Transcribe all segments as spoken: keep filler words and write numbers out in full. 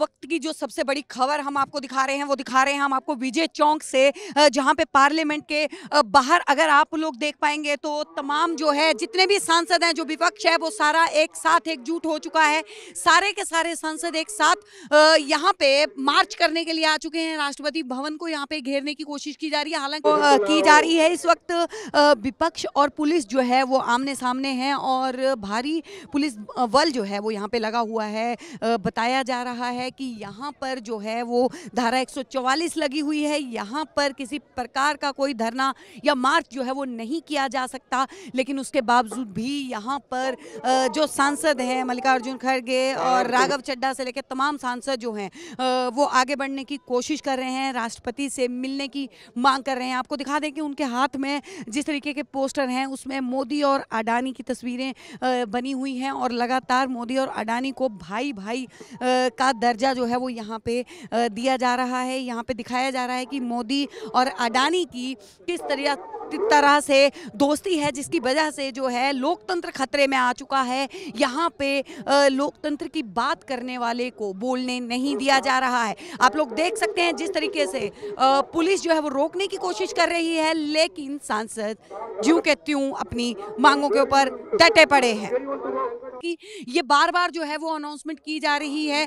वक्त की जो सबसे बड़ी खबर हम आपको दिखा रहे हैं वो दिखा रहे हैं हम आपको विजय चौक से, जहां पे पार्लियामेंट के बाहर अगर आप लोग देख पाएंगे तो तमाम जो है जितने भी सांसद हैं, जो विपक्ष है, वो सारा एक साथ एकजुट हो चुका है। सारे के सारे सांसद एक साथ यहाँ पे मार्च करने के लिए आ चुके हैं। राष्ट्रपति भवन को यहाँ पे घेरने की कोशिश की जा रही है, हालांकि की जा रही है। इस वक्त विपक्ष और पुलिस जो है वो आमने सामने है और भारी पुलिस बल जो है वो यहाँ पे लगा हुआ है। बताया जा रहा है कि यहाँ पर जो है वो धारा एक सौ चौवालीस लगी हुई है, यहाँ पर किसी प्रकार का कोई धरना या मार्च जो है वो नहीं किया जा सकता। लेकिन उसके बावजूद भी यहाँ पर जो सांसद हैं मल्लिकार्जुन खड़गे और राघव चड्ढा से लेकर तमाम सांसद जो हैं वो आगे बढ़ने की कोशिश कर रहे हैं, राष्ट्रपति से मिलने की मांग कर रहे हैं। आपको दिखा दें कि उनके हाथ में जिस तरीके के पोस्टर हैं उसमें मोदी और अडानी की तस्वीरें बनी हुई हैं और लगातार मोदी और अडानी को भाई भाई का दर्जा जो है वो यहाँ पे दिया जा रहा है। यहाँ पे दिखाया जा रहा है कि मोदी और अडानी की किस तरह तरह से दोस्ती है, जिसकी वजह से जो है लोकतंत्र खतरे में आ चुका है। यहाँ पे लोकतंत्र की बात करने वाले को बोलने नहीं दिया जा रहा है। आप लोग देख सकते हैं जिस तरीके से पुलिस जो है वो रोकने की कोशिश कर रही है, लेकिन सांसद ज्यों के त्यों अपनी मांगों के ऊपर डटे पड़े हैं। कि ये बार बार जो है वो अनाउंसमेंट की जा रही है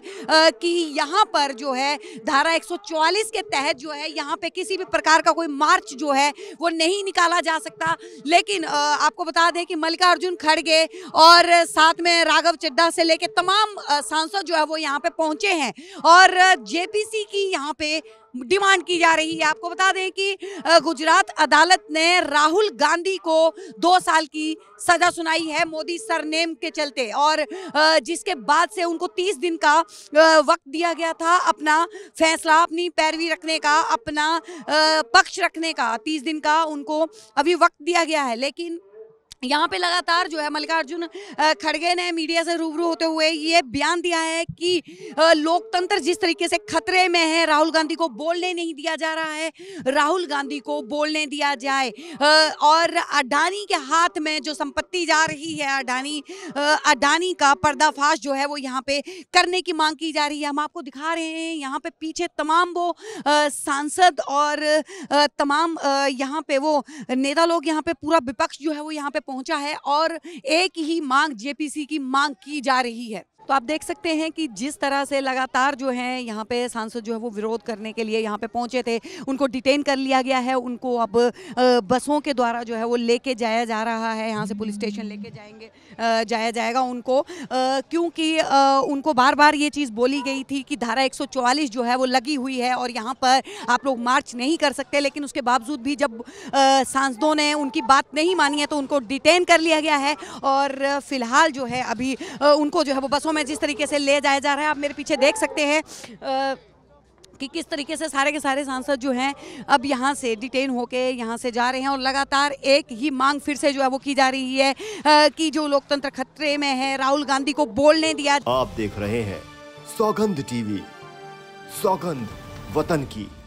कि यहाँ पर जो है धारा एक सौ चौवालीस के तहत जो है यहाँ पे किसी भी प्रकार का कोई मार्च जो है वो नहीं निकाला जा सकता। लेकिन आपको बता दें कि मल्लिकार्जुन खड़गे और साथ में राघव चड्ढा से लेके तमाम सांसद जो है वो यहाँ पे पहुंचे हैं और जेपीसी की यहाँ पे डिमांड की जा रही है। आपको बता दें कि गुजरात अदालत ने राहुल गांधी को दो साल की सजा सुनाई है मोदी सरनेम के चलते, और जिसके बाद से उनको तीस दिन का वक्त दिया गया था अपना फैसला, अपनी पैरवी रखने का, अपना पक्ष रखने का। तीस दिन का उनको अभी वक्त दिया गया है, लेकिन यहाँ पे लगातार जो है मल्लिकार्जुन खड़गे ने मीडिया से रूबरू होते हुए ये बयान दिया है कि लोकतंत्र जिस तरीके से खतरे में है, राहुल गांधी को बोलने नहीं दिया जा रहा है, राहुल गांधी को बोलने दिया जाए। और अडानी के हाथ में जो संपत्ति जा रही है, अडानी अडानी का पर्दाफाश जो है वो यहाँ पे करने की मांग की जा रही है। हम आपको दिखा रहे हैं यहाँ पे पीछे तमाम वो सांसद और तमाम यहाँ पे वो नेता लोग, यहाँ पे पूरा विपक्ष जो है वो यहाँ पे पहुंचा है और एक ही मांग जेपीसी की मांग की जा रही है। तो आप देख सकते हैं कि जिस तरह से लगातार जो है यहाँ पे सांसद जो है वो विरोध करने के लिए यहाँ पे पहुंचे थे, उनको डिटेन कर लिया गया है। उनको अब बसों के द्वारा जो है वो लेके जाया जा रहा है, यहाँ से पुलिस स्टेशन लेके जाएंगे जाया जाएगा उनको, क्योंकि उनको बार बार ये चीज़ बोली गई थी कि धारा एक सौ चौवालीस जो है वो लगी हुई है और यहाँ पर आप लोग मार्च नहीं कर सकते। लेकिन उसके बावजूद भी जब सांसदों ने उनकी बात नहीं मानी है तो उनको डिटेन कर लिया गया है और फिलहाल जो है अभी उनको जो है वो बसों में जिस तरीके से ले जाया जा रहा है। आप मेरे पीछे देख सकते हैं आ... कि किस तरीके से सारे के सारे सांसद जो हैं अब यहाँ से डिटेन होके यहाँ से जा रहे हैं और लगातार एक ही मांग फिर से जो है वो की जा रही है आ, कि जो लोकतंत्र खतरे में है, राहुल गांधी को बोलने दिया। आप देख रहे हैं सौगंध टीवी, सौगंध वतन की।